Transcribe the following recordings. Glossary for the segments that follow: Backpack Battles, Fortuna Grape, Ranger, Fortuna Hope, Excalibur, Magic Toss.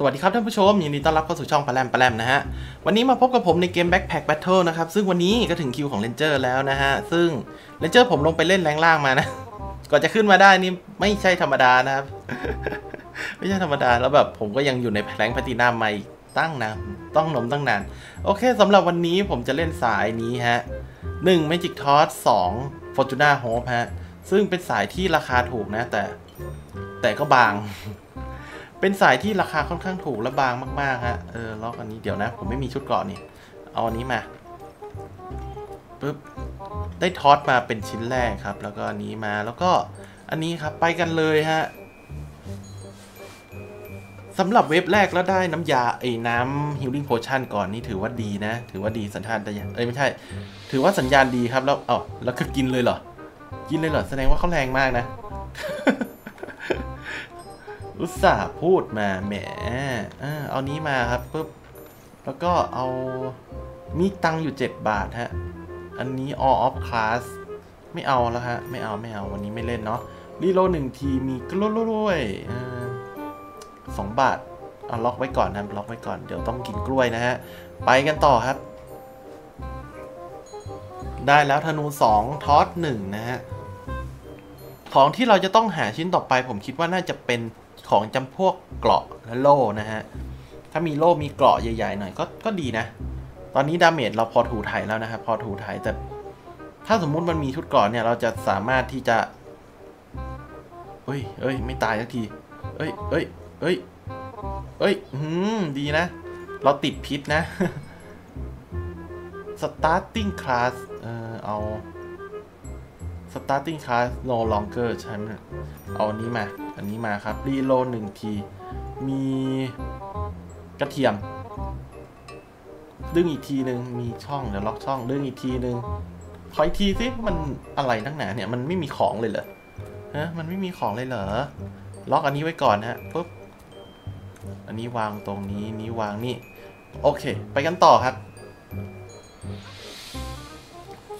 สวัสดีครับท่านผู้ชมยินดีต้อนรับเข้าสู่ช่องปะแลมนะฮะวันนี้มาพบกับผมในเกม Backpack Battle นะครับซึ่งวันนี้ก็ถึงคิวของ Ranger แล้วนะฮะซึ่ง Ranger ผมลงไปเล่นแรงล่างมานะก่อนจะขึ้นมาได้นี่ไม่ใช่ธรรมดานะครับ ไม่ใช่ธรรมดาแล้วแบบผมก็ยังอยู่ในแรงพาตินาใหม่ตั้งนะตั้งนานโอเคสำหรับวันนี้ผมจะเล่นสายนี้ฮะ 1 Magic Toss 2 Fortuna Hope ฮะซึ่งเป็นสายที่ราคาถูกนะแต่ก็บาง เป็นสายที่ราคาค่อนข้างถูกและบางมากๆฮะล็อกอันนี้เดี๋ยวนะผมไม่มีชุดเกราะนี่เอาอันนี้มาปึ๊บได้ทอสมาเป็นชิ้นแรกครับแล้วก็อันนี้มาแล้วก็อันนี้ครับไปกันเลยฮะสำหรับเว็บแรกแล้วได้น้ำยาไอ้น้ำ healing potion ก่อนนี่ถือว่าดีนะถือว่าดีสัญชาติไม่ใช่ถือว่าสัญญาณดีครับแล้วแล้วคือกินเลยเหรอกินเลยเหรอแสดงว่าเขาแรงมากนะ อุตส่าห์พูดมาแหมเอานี้มาครับปุ๊บแล้วก็เอามีตังอยู่7 บาทฮะอันนี้ all of class ไม่เอาแล้วฮะไม่เอาวันนี้ไม่เล่นเนาะรีโหลด1 ทีมีกล้วย2 บาทเอาล็อกไว้ก่อนนะล็อกไว้ก่อนเดี๋ยวต้องกินกล้วยนะฮะไปกันต่อครับได้แล้วธนู2ทอส1นะฮะของที่เราจะต้องหาชิ้นต่อไปผมคิดว่าน่าจะเป็นของจำพวกเกราะและโล่นะฮะถ้ามีโล่มีเกราะใหญ่ๆหน่อยก็ดีนะตอนนี้ดาเมจเราพอถูไถแล้วนะครับพอถูไถแต่ถ้าสมมุติมันมีชุดเกราะเนี่ยเราจะสามารถที่จะเอ้ยไม่ตายสักทีเอ้ยดีนะเราติดพิษนะ starting class เอา starting class no longer ใช่ไหมเอานี้มาอันนี้มาครับรีโหลด1 ทีมีกระเทียมดึงอีกทีหนึ่งมีช่องเดี๋ยวล็อกช่องดึงอีกทีหนึ่งขออีกทีสิมันอะไรนักหนาเนี่ยมันไม่มีของเลยเหรอฮะมันไม่มีของเลยเหรอล็อกอันนี้ไว้ก่อนฮะปุ๊บอันนี้วางตรงนี้นี้วางนี่โอเคไปกันต่อครับ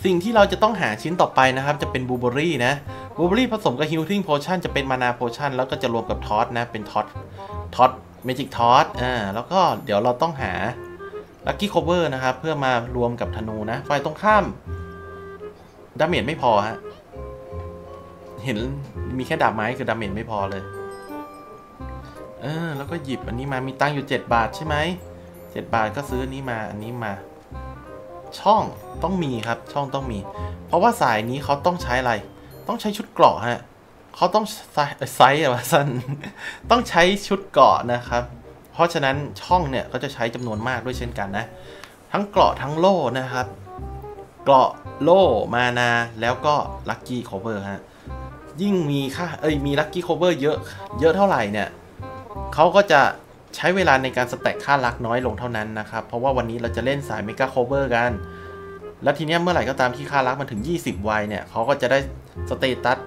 สิ่งที่เราจะต้องหาชิ้นต่อไปนะครับจะเป็นบลูเบอร์รี่นะบลูเบอร์รี่ผสมกับฮิลลิ่งโพชั่นจะเป็นมานาโพชั่นแล้วก็จะรวมกับทอสนะเป็นทอสเมจิกทอสแล้วก็เดี๋ยวเราต้องหาลัคกี้โคเวอร์นะครับเพื่อมารวมกับธนูนะฝ่ายตรงข้ามดาเมจไม่พอฮะเห็นมีแค่ดาบไม้คือดาเมจไม่พอเลยแล้วก็หยิบอันนี้มามีตังอยู่7 บาทใช่ไหม7 บาทก็ซื้ออันนี้มาอันนี้มาช่องต้องมีครับช่องต้องมีเพราะว่าสายนี้เขาต้องใช้อะไรต้องใช้ชุดเกราะฮะเขาต้องไซส์อะสั้นต้องใช้ชุดเกราะนะครับเพราะฉะนั้นช่องเนี่ยเขาจะใช้จำนวนมากด้วยเช่นกันนะทั้งเกราะทั้งโล่นะครับเกราะโล่มานาแล้วก็ลัคกี้โคเวอร์ฮะยิ่งมีค่ามีลัคกี้โคเวอร์เยอะเท่าไหร่เนี่ยเขาก็จะใช้เวลาในการสแต็กค่าลักน้อยลงเท่านั้นนะครับเพราะว่าวันนี้เราจะเล่นสายเมกาโคเวอร์กันแล้วทีเนี้ยเมื่อไหร่ก็ตามที่ค่าลักมันถึง20ไวเนี่ยเขาก็จะได้สเตตัส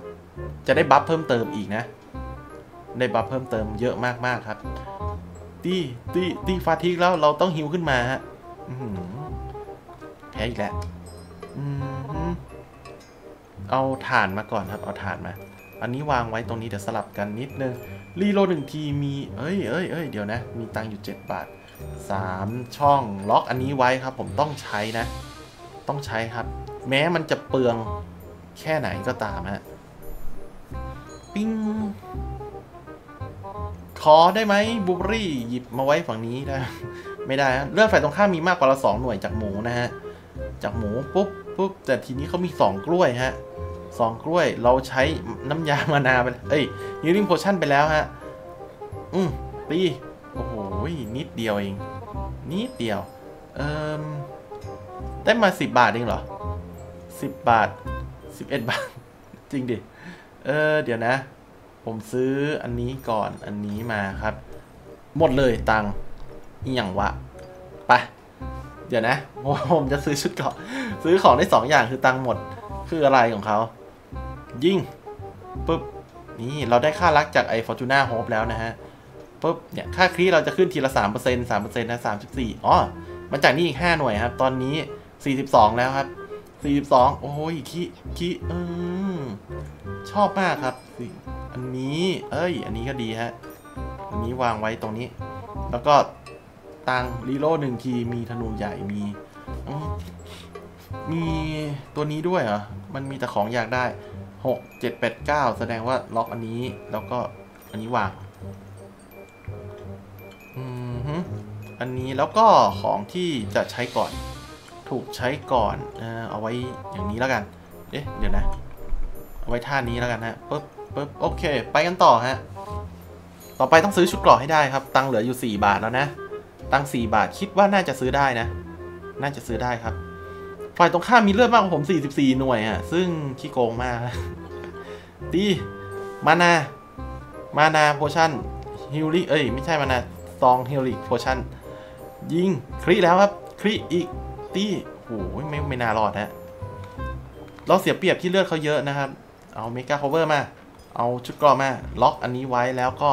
จะได้บัฟเพิ่มเติมอีกนะได้บัฟเพิ่มเติมเยอะมากๆครับตีฟาทิกแล้วเราต้องฮิวขึ้นมาฮะแพ้อีกแล้วเอาฐานมาก่อนครับเอาฐานมาอันนี้วางไว้ตรงนี้เดี๋ยวสลับกันนิดนึงรีโหลด1 ทีมีเอ้ยเดี๋ยวนะมีตังอยู่7 บาท3ช่องล็อกอันนี้ไว้ครับผมต้องใช้นะต้องใช้ครับแม้มันจะเปลืองแค่ไหนก็ตามฮะปิ้งขอได้ไหมบูเบอรี่หยิบมาไว้ฝั่งนี้ได้ไม่ได้เลือดฝ่ายตรงข้ามมีมากกว่าเรา2 หน่วยจากหมูนะฮะจากหมูปุ๊บแต่ทีนี้เขามี2 กล้วยฮะ2 กล้วยเราใช้น้ำยามานาไปยูริงโพชั่นไปแล้วฮะตีโอ้โหนิดเดียวเองนิดเดียวได้มา10 บาทเองเหรอ10 บาท11 บาทจริงดิเดี๋ยวนะผมซื้ออันนี้ก่อนอันนี้มาครับหมดเลยตังค์อย่างวะไปเดี๋ยวนะผมจะซื้อชุดเกราะซื้อของได้2 อย่างคือตังค์หมดคืออะไรของเขายิ่งปุ๊บนี่เราได้ค่าลักจากไอ้ Fortuna Hope แล้วนะฮะปุ๊บเนี่ยค่าครีเราจะขึ้นทีละ 3% 3% นะ 34อ๋อมาจากนี่อีก5 หน่วยครับตอนนี้42แล้วครับ42โอ้ยขี้ชอบมากครับอันนี้อันนี้ก็ดีฮะอันนี้วางไว้ตรงนี้ แล้วก็ตังรีโร่หนึ่งทีมีธนูใหญ่มีตัวนี้ด้วยเหรอมันมีแต่ของอยากได้6 7 8 9แสดงว่าล็อกอันนี้แล้วก็อันนี้วางอันนี้แล้วก็ของที่จะใช้ก่อนถูกใช้ก่อนเอาไว้อย่างนี้แล้วกันเดี๋ยวนะเอาไว้ท่านี้แล้วกันฮะปึ๊บโอเคไปกันต่อฮะต่อไปต้องซื้อชุดเกราะให้ได้ครับตังเหลืออยู่4 บาทแล้วนะตัง4 บาทคิดว่าน่าจะซื้อได้นะน่าจะซื้อได้ครับฝ่ายตรงข้ามมีเลือดมากกว่าผม44หน่วยฮะซึ่งขี้โกงมากตีมานาโพชั่นฮิลลี่ไม่ใช่มานาซองฮิลลี่โพชั่นยิงคลิแล้วครับคลิอีกตีโอ้ยไม่น่ารอดฮะเราเสียเปรียบที่เลือดเขาเยอะนะครับเอาเมกาคัฟเวอร์มาเอาชุดกรอมาล็อกอันนี้ไว้แล้วก็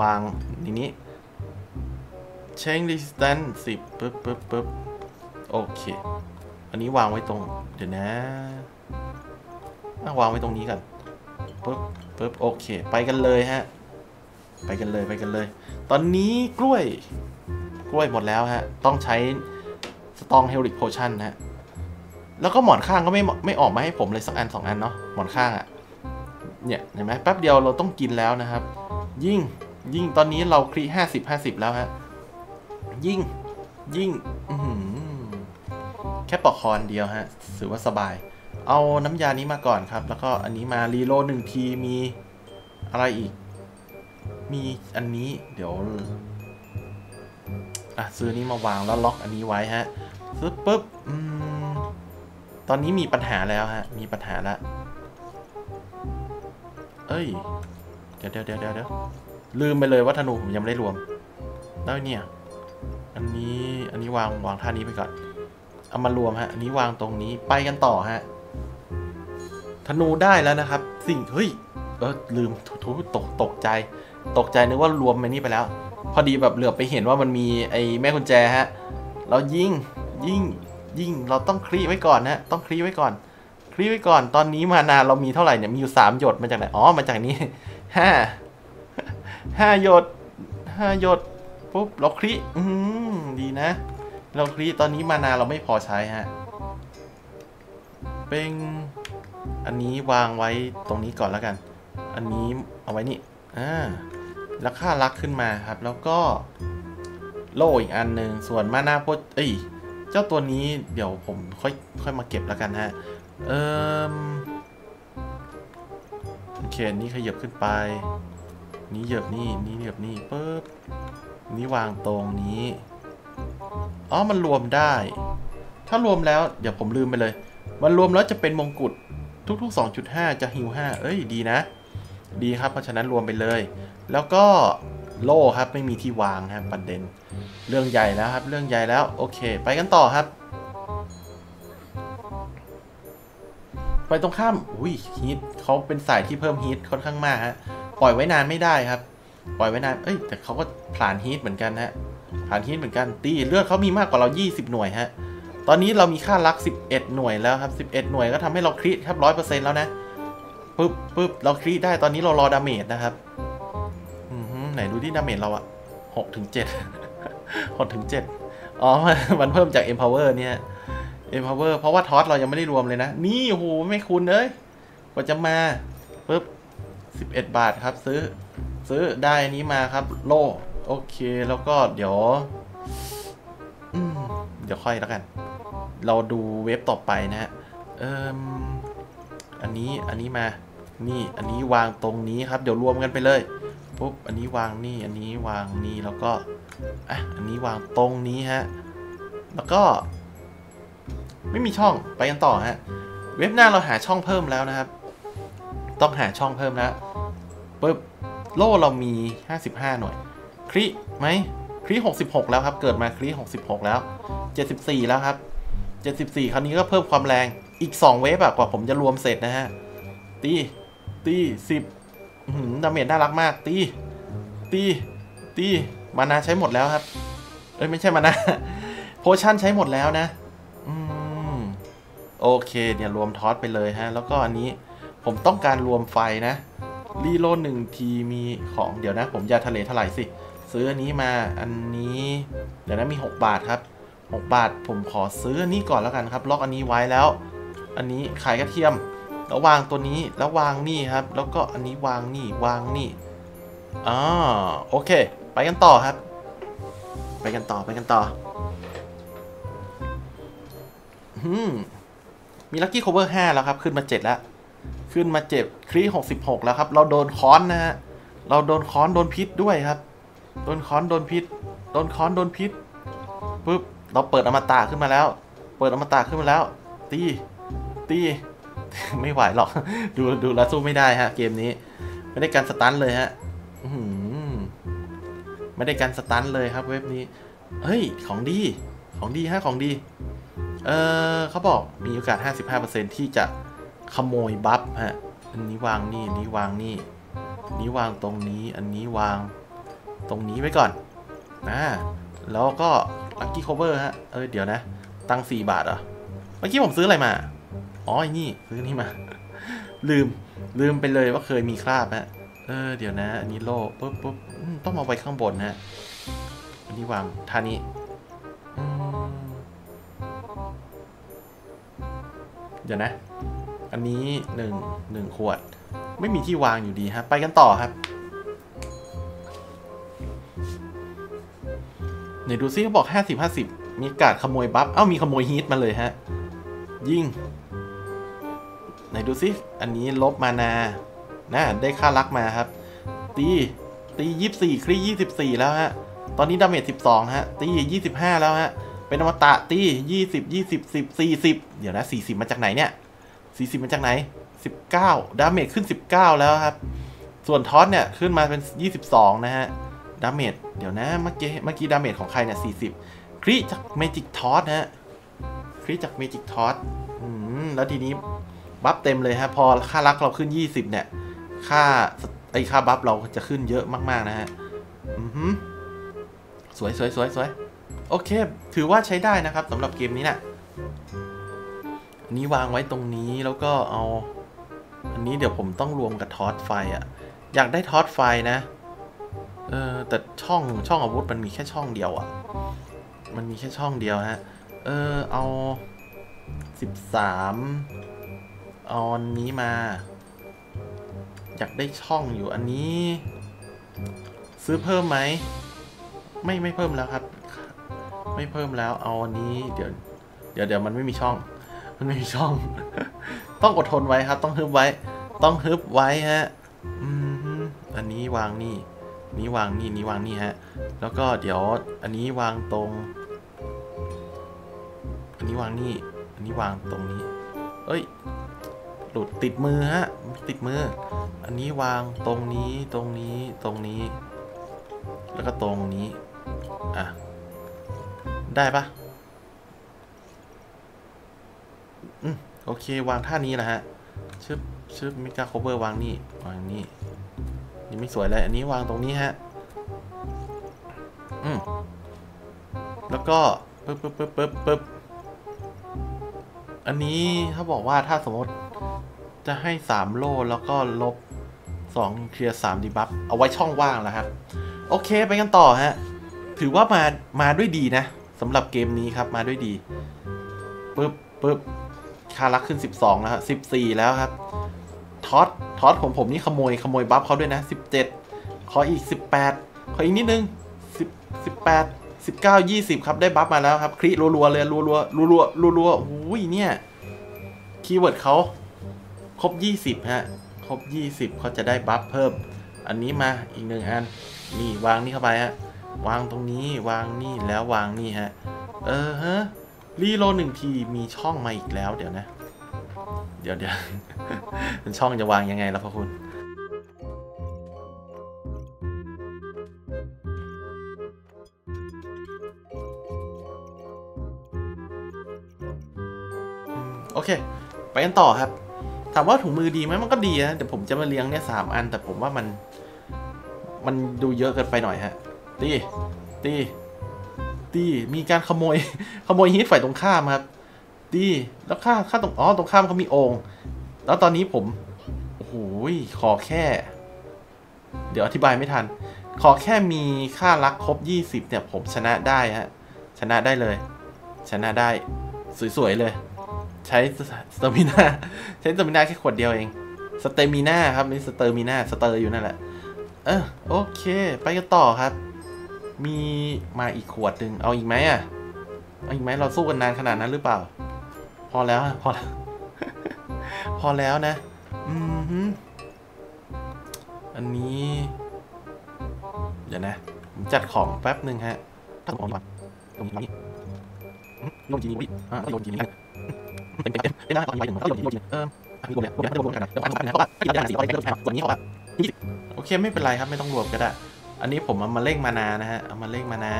วางนี้เชนดิสแตนซ์10ปึ๊บโอเคอันนี้วางไว้ตรงเดี๋ยวนะวางไว้ตรงนี้กันปึ๊บโอเคไปกันเลยฮะไปกันเลยตอนนี้กล้วยหมดแล้วฮะต้องใช้สตองเฮลิกโพชั่นฮะแล้วก็หมอนข้างก็ไม่ออกมาให้ผมเลยสักอัน2 อันเนาะหมอนข้างอ่ะเนี่ยเห็นไหมแป๊บเดียวเราต้องกินแล้วนะครับยิ่งตอนนี้เราคลี50 50แล้วฮะยิ่งแค่ปอกคอนเดียวฮะถือว่าสบายเอาน้ำยานี้มาก่อนครับแล้วก็อันนี้มารีโหลด1ทีมีอะไรอีกมีอันนี้เดี๋ยวซื้อนี้มาวางแล้วล็อกอันนี้ไว้ฮะซื้อปุ๊บตอนนี้มีปัญหาแล้วฮะมีปัญหาละเดี๋ยวลืมไปเลยว่าธนูผมยังไม่ได้รวมแล้วเนี่ยอันนี้วางท่านี้ไปก่อนเอามารวมฮะอันนี้วางตรงนี้ไปกันต่อฮะธนูได้แล้วนะครับสิ่งลืมตกใจนึกว่ารวมมันนี่ไปแล้วพอดีแบบเหลือไปเห็นว่ามันมีไอ้แม่กุญแจฮะเรายิ่งเราต้องคลี่ไว้ก่อนฮะต้องคลี่ไว้ก่อนตอนนี้มานาเรามีเท่าไหร่เนี่ยมีอยู่3หยดมาจากไหนอ๋อมาจากนี้ห้าหยดปุ๊บเราคลี่ดีนะเราคลี่ตอนนี้มานาเราไม่พอใช้ฮะเป็นอันนี้วางไว้ตรงนี้ก่อนแล้วกันอันนี้เอาไว้นี่แล้วค่ารักขึ้นมาครับแล้วก็โล่อีกอันหนึ่งส่วนมานาพดเจ้าตัวนี้เดี๋ยวผมค่อยมาเก็บแล้วกันฮะโอเคนี่ขยับขึ้นไปนี่เหยียบนี่นี่เหยียบนี่ปึ๊บนี่วางตรงนี้อ๋อมันรวมได้ถ้ารวมแล้วเดี๋ยวผมลืมไปเลยมันรวมแล้วจะเป็นมงกุฎทุกๆ 2.5 จะฮิว5ดีนะดีครับเพราะฉะนั้นรวมไปเลยแล้วก็โล่ครับไม่มีที่วางครับประเด็นเรื่องใหญ่แล้วครับโอเคไปกันต่อครับไปตรงข้ามฮีทเขาเป็นสายที่เพิ่มฮีทค่อนข้างมากฮะปล่อยไว้นานไม่ได้ครับปล่อยไว้นานแต่เขาก็ผ่านฮีทเหมือนกันฮะผ่านฮีทเหมือนกันตีเลือดเขามีมากกว่าเรา20หน่วยฮะตอนนี้เรามีค่ารัก11หน่วยแล้วครับ11หน่วยก็ทำให้เราคริตครับ 100% แล้วนะปึ๊บเราคริตได้ตอนนี้เรารอดาเมจนะครับไหนดูที่ดาเมจเราอะ6 ถึง 7อ๋อมันเพิ่มจาก Empower เนี่ย Empower เพราะว่าทอสเรายังไม่ได้รวมเลยนะนี่โหไม่คุ้นเลยกว่าจะมาปึ๊บ11 บาทครับซื้อได้อันนี้มาครับโลโอเคแล้วก็เดี๋ยวค่อยแล้วกันเราดูเว็บต่อไปนะฮะอันนี้มานี่อันนี้วางตรงนี้ครับเดี๋ยวรวมกันไปเลยปุ๊บอันนี้วางนี่อันนี้วางนี่แล้วก็อันนี้วางตรงนี้ฮะแล้วก็ไม่มีช่องไปกันต่อฮะเว็บหน้าเราหาช่องเพิ่มแล้วนะครับต้องหาช่องเพิ่มแล้วปุ๊บโล่เรามี55หน่วยคลิไหมคลิ66แล้วครับเกิดมาคลิ66แล้ว74แล้วครับ74คราวนี้ก็เพิ่มความแรงอีก2เวฟกว่าผมจะรวมเสร็จนะฮะตี10ดาเมจน่ารักมากตีมานาใช้หมดแล้วครับไม่ใช่มานาโพชั่นใช้หมดแล้วนะโอเคเนี่ยรวมทอสไปเลยฮะแล้วก็อันนี้ผมต้องการรวมไฟนะรีโหลด1ทีมีของเดี๋ยวนะผมอย่าทะเลทลายสิ ซื้ออันนี้มาอันนี้เดี๋ยวนะมี6บาทครับ6บาทผมขอซื้ออันนี้ก่อนแล้วกันครับล็อกอันนี้ไว้แล้วอันนี้ขายกระเทียมแล้ววางตัวนี้แล้ววางนี่ครับแล้วก็อันนี้วางนี่วางนี่อ๋อโอเคไปกันต่อครับไปกันต่อไปกันต่อมีลัคกี้คัฟเวอร์5แล้วครับขึ้นมา7แล้วขึ้นมา7ครี66แล้วครับเราโดนค้อนนะฮะเราโดนค้อนโดนพิษด้วยครับโดนค้อนโดนพิษโดนค้อนโดนพิษปุ๊บเราเปิดอมตะขึ้นมาแล้วเปิดอมตะขึ้นมาแล้วตีไม่ไหวหรอกดูแล้วสู้ไม่ได้ฮะเกมนี้ไม่ได้การสตันเลยฮะไม่ได้การสตันเลยครับเว็บนี้เฮ้ยของดีของดีฮะของดีเขาบอกมีโอกาส 55% ที่จะขโมยบัฟฮะอันนี้วางนี่อันนี้วางนี่อันนี้วางตรงนี้อันนี้วางตรงนี้ไว้ก่อนแล้วก็ลัคกี้คัฟเวอร์ฮะเดี๋ยวนะตั้ง4บาทเหรอเมื่อกี้ผมซื้ออะไรมาอ๋อนี่ซื้อนี่มาลืมไปเลยว่าเคยมีคราบฮะเดี๋ยวนะอันนี้โล่ปุ๊บต้องเอาไว้ข้างบนฮะอันนี้วางท่านี้เดี๋ยวนะอันนี้หนึ่งขวดไม่มีที่วางอยู่ดีฮะไปกันต่อครับเดี๋ยวดูซิเขาบอก50-50มีการขโมยบัฟมีขโมยฮีทมาเลยฮะยิ่งไหนดูซิอันนี้ลบมานาได้ค่ารักมาครับตี24ครี24แล้วฮะตอนนี้ดาเมจ12ฮะตี25แล้วฮะเป็นอมตะตี20 20 10 40เดี๋ยวนะ40มาจากไหนเนี่ย40มาจากไหน19ดาเมจขึ้น19แล้วครับส่วนทอสเนี่ยขึ้นมาเป็น22นะฮะดาเมจเดี๋ยวนะเมื่อกี้ดาเมจของใครเนี่ย40ครีจากเมจิกทอสฮะครีจากเมจิกทอสแล้วทีนี้บัฟเต็มเลยฮะพอค่ารักเราขึ้น20เนี่ยค่าบัฟเราจะขึ้นเยอะมากๆนะฮะสวยโอเคถือว่าใช้ได้นะครับสำหรับเกมนี้นะนี้วางไว้ตรงนี้แล้วก็เอาอันนี้เดี๋ยวผมต้องรวมกับทอสไฟอยากได้ทอสไฟนะแต่ช่องอาวุธมันมีแค่ช่องเดียวมันมีแค่ช่องเดียวฮะเอา13เอาอันนี้มาอยากได้ช่องอยู่อันนี้ซื้อเพิ่มไหมไม่เพิ่มแล้วครับไม่เพิ่มแล้วเอาอันนี้เดี๋ยวมันไม่มีช่องมันไม่มีช่อง ต้องอดทนไว้ครับต้องฮึบไว้ฮะอันนี้วางนี่นี้วางนี่นี้วางนี่ฮะแล้วก็เดี๋ยวอันนี้วางตรงอันนี้วางนี่อันนี้วางตรงนี้เอ้ยหลุดติดมือฮะติดมืออันนี้วางตรงนี้แล้วก็ตรงนี้ได้ปะโอเควางท่านี้แหละฮะชึบมิกาโคเบอร์วางนี่นี่ไม่สวยเลยอันนี้วางตรงนี้ฮะแล้วก็ปึ๊บอันนี้ถ้าบอกว่าถ้าสมมติจะให้3โลแล้วก็ลบ2เคลียร์3ดีบัฟเอาไว้ช่องว่างแล้วครับโอเคไปกันต่อฮะถือว่ามาด้วยดีนะสำหรับเกมนี้ครับมาด้วยดีปึ๊บคารักขึ้น12แล้วฮะ14แล้วครับทอสของผมนี่ขโมยบัฟเขาด้วยนะ17ขออีก18ขออีกนิดนึง18 19 20ครับได้บัฟมาแล้วครับคริรัวๆเลยรัวๆอุ้ยเนี่ยคีย์เวิร์ดเขาครบ20ฮะครบ20เขาจะได้บัฟเพิ่มอันนี้มาอีก1อันนี่วางนี่เข้าไปฮะวางตรงนี้วางนี่แล้ววางนี่ฮะรีโหลด1ทีมีช่องมาอีกแล้วเดี๋ยวนะเดี๋ยว ช่องจะวางยังไงล่ะพ่อคุณโอเคไปกันต่อครับถามว่าถุงมือดีไหมมันก็ดีนะแต่ผมจะมาเลี้ยงเนี่ย3อันแต่ผมว่ามันดูเยอะเกินไปหน่อยฮะตีมีการขโมยฮีทฝ่ายตรงข้ามครับตีแล้วค่าตรงข้ามเขามีองค์แล้วตอนนี้ผมโอ้โหขอแค่เดี๋ยวอธิบายไม่ทัน ขอแค่มีค่ารักครบ20เนี่ยผมชนะได้ฮะชนะได้เลยชนะได้สวยๆเลยใช้สเตมิน่าใช้สเตมิน่าแค่ขวดเดียวเองสเตมิน่าครับไม่สเตมิน่าสเตอร์อยู่นั่นแหละโอเคไปกันต่อครับมีมาอีกขวดหนึ่งเอาอีกไหมอ่ะเอาอีกไหมเราสู้กันนานขนาดนั้นหรือเปล่าพอแล้วพอแล้วพอแล้วนะอันนี้เดี๋ยวนะผมจัดของแป๊บหนึ่งฮะตั้งของก่อนตรงนี้โยนจีนี่โยนจีนี่เต็มหน้าตอนนี้ไปถึงโยนจีนรวมกันนะโอเคไม่เป็นไรครับไม่ต้องรวมก็ได้อันนี้ผมเอามาเร่งมานานะฮะเอามาเร่งมานา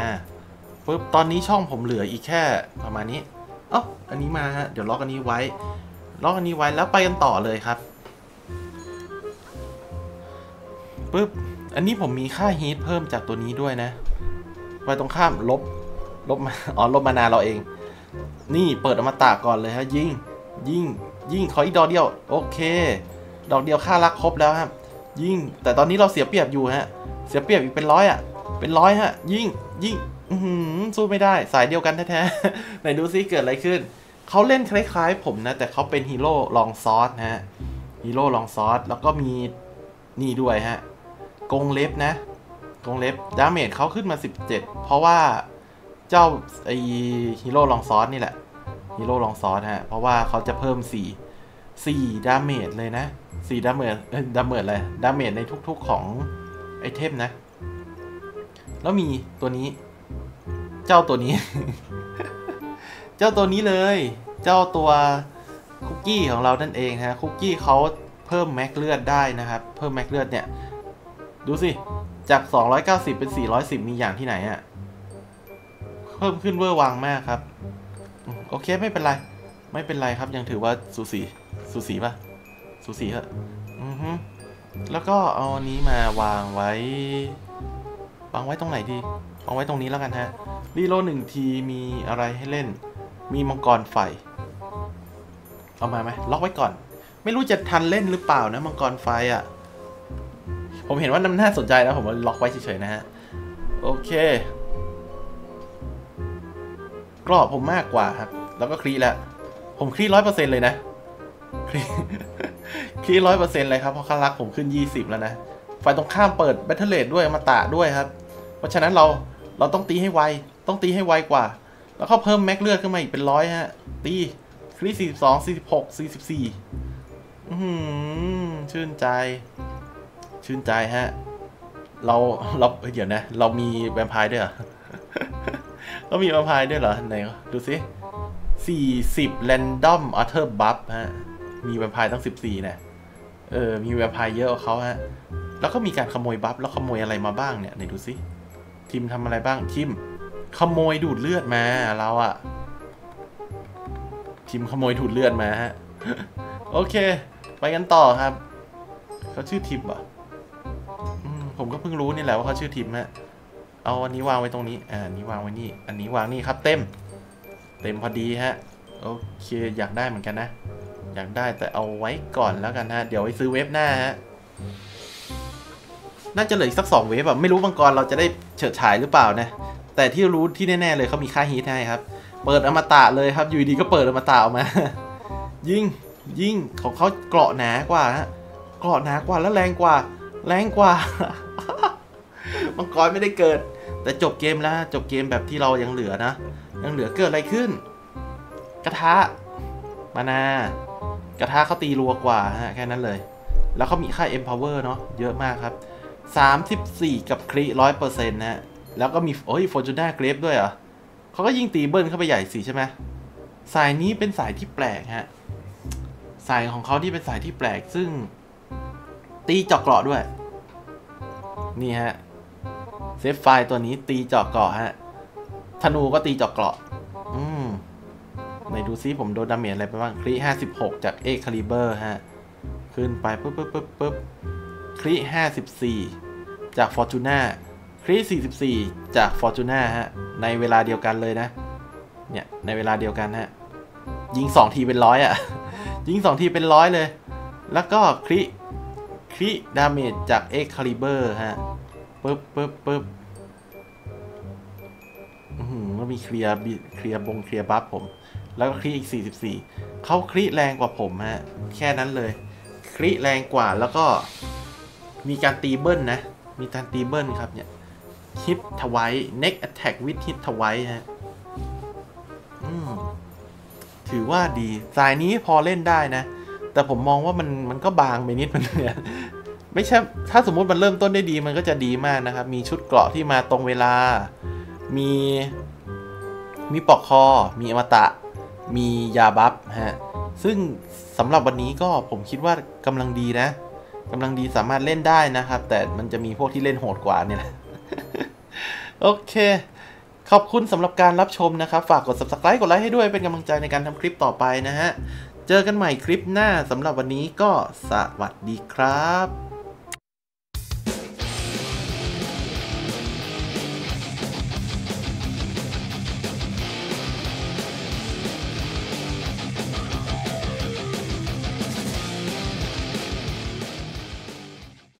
ปุ๊บตอนนี้ช่องผมเหลืออีกแค่ประมาณนี้อ๋ออันนี้มาฮะเดี๋ยวล็อกอันนี้ไว้ล็อกอันนี้ไว้แล้วไปกันต่อเลยครับปุ๊บอันนี้ผมมีค่าฮีทเพิ่มจากตัวนี้ด้วยนะไว้ตรงข้ามลบมาอ๋อลบมานาเราเองนี่เปิดอมตะก่อนเลยฮะยิงขออีกดอกเดียวโอเคดอกเดียวค่ารักครบแล้วครับยิงแต่ตอนนี้เราเสียเปรียบอยู่ฮะเสียเปรียบอีกเป็นร้อยอ่ะเป็นร้อยฮะยิงสู้ไม่ได้สายเดียวกันแท้ๆไหนดูซิเกิดอะไรขึ้นเขาเล่นคล้ายๆผมนะแต่เขาเป็นฮีโร่ลองซอสฮะฮีโร่ลองซอสแล้วก็มีนี่ด้วยฮะกงเล็บนะกงเล็บดาเมจเขาขึ้นมา17เพราะว่าเจ้าไอฮีโร่ลองซอสนี่แหละฮีโร่ลองซอสฮะเพราะว่าเขาจะเพิ่ม4ดาเมจเลยนะ4ดาเมจเลยดาเมจในทุกๆของไอเทมนะแล้วมีตัวนี้เจ้าตัวนี้ เจ้าตัวนี้เลยเจ้าตัวคุกกี้ของเรานั่นเองฮะคุกกี้เขาเพิ่มแม็กเลือดได้นะครับเพิ่มแม็กเลือดเนี่ยดูสิจาก290เป็น410มีอย่างที่ไหนอะเพิ่มขึ้นเวอร์วังมากครับโอเคไม่เป็นไรไม่เป็นไรครับยังถือว่าสูสีป่ะสูสีฮะแล้วก็เอาอันนี้มาวางไว้ตรงไหนดีวางไว้ตรงนี้แล้วกันฮะรีโล1ทีมีอะไรให้เล่นมีมังกรไฟเอามาไหมล็อกไว้ก่อนไม่รู้จะทันเล่นหรือเปล่านะมังกรไฟอ่ะผมเห็นว่าน่าสนใจแล้วผมว่าล็อกไว้เฉยๆนะฮะโอเคกรอบผมมากกว่าครับแล้วก็คลีแล้วผมคลี 100% เลยนะคลี 100% เลยครับเพราะค่ารักผมขึ้น20แล้วนะฝ่ายตรงข้ามเปิดแบทเทิลเรทด้วยมาตะด้วยครับเพราะฉะนั้นเราต้องตีให้ไวกว่าแล้วเขาเพิ่มแม็กเลือดขึ้นมาอีกเป็น100ฮะตีคลี 42 46 44ชื่นใจฮะเราเดี๋ยวนะเรามีแวมไพร์ด้วยเหรอก็มีอภัยด้วยเหรอไหนดูสิ40 random utter buff ฮะมีแวมไพร์ตั้ง14นะมีแวมไพร์เยอะกว่าเขาฮะแล้วก็มีการขโมยบัฟแล้วขโมยอะไรมาบ้างเนี่ยไหนดูสิทีมทำอะไรบ้างทีมขโมยดูดเลือดมาเราอะทีมขโมยดูดเลือดมาฮะโอเคไปกันต่อครับเขาชื่อทีมอ่ะผมก็เพิ่งรู้นี่แหละว่าเขาชื่อทีมฮะเอาอันนี้วางไว้ตรงนี้อันนี้วางไว้นี่อันนี้วางนี่ครับเต็มพอดีฮะโอเคอยากได้เหมือนกันนะอยากได้แต่เอาไว้ก่อนแล้วกันฮะเดี๋ยวไปซื้อเวฟหน้าฮะน่าจะเหลืออีกสัก2 เวฟแบบไม่รู้มังกรเราจะได้เฉิดฉายหรือเปล่านะแต่ที่รู้ที่แน่ๆเลยเขามีค่าฮีทให้ครับเปิดอมตะเลยครับอยู่ดีก็เปิดอมตะออกมา ยิ่งของเขาเกราะหนากว่าฮะเกราะหนากว่าแล้วแรงกว่ามังกรไม่ได้เกิดแต่จบเกมแล้วจบเกมแบบที่เรายังเหลือนะยังเหลือเกิดอะไรขึ้นกระทะมานากระทะเขาตีรัวกว่าฮะแค่นั้นเลยแล้วเขามีค่า empower เนาะเยอะมากครับ34กับคลี 100% นะฮะแล้วก็มีโอ้ย Fortuna Grape ด้วยเหรอเขาก็ยิ่งตีเบิ้ลเข้าไปใหญ่สิใช่ไหมสายนี้เป็นสายที่แปลกฮะสายของเขาที่เป็นสายที่แปลกซึ่งตีเจาะเกราะด้วยนี่ฮะเซฟไฟตัวนี้ตีเจาะเกราะฮะธนูก็ตีเจาะเกราะไหนดูซิผมโดนดาเมจอะไรไปบ้างคลี 56จากเอ็กคาลิเบอร์ฮะขึ้นไปปุ๊บคลี 54จากฟอร์จูน่าคลี 44จากฟอร์จูน่าฮะในเวลาเดียวกันเลยนะเนี่ยในเวลาเดียวกันฮะยิง2ทีเป็น100อ่ะยิง2ทีเป็น100เลยแล้วก็คลีดาเมจจากเอ็กคาลิเบอร์ฮะ ปึ๊บปึ๊บปึ๊บแล้วมีเคลียร์บัฟผมแล้วก็คลีอีก44เขาคลีแรงกว่าผมฮะแค่นั้นเลยคลีแรงกว่าแล้วก็มีการตีเบิ้ลนะมีการตีเบิ้ลครับเนี่ยฮิปทวายเน็กแอทแทกวิดฮิปทวายฮะถือว่าดีสายนี้พอเล่นได้นะแต่ผมมองว่ามันก็บางไปนิดมันเนี่ยไม่ใช่ถ้าสมมุติมันเริ่มต้นได้ดีมันก็จะดีมากนะครับมีชุดเกราะที่มาตรงเวลามีปอกคอมีอมตะมียาบัฟฮะซึ่งสำหรับวันนี้ก็ผมคิดว่ากำลังดีนะกำลังดีสามารถเล่นได้นะครับแต่มันจะมีพวกที่เล่นโหดกว่าเนี่ยโอเคขอบคุณสำหรับการรับชมนะครับฝากกด subscribe กดไลค์ให้ด้วยเป็นกำลังใจในการทำคลิปต่อไปนะฮะเจอกันใหม่คลิปหน้าสำหรับวันนี้ก็สวัสดีครับ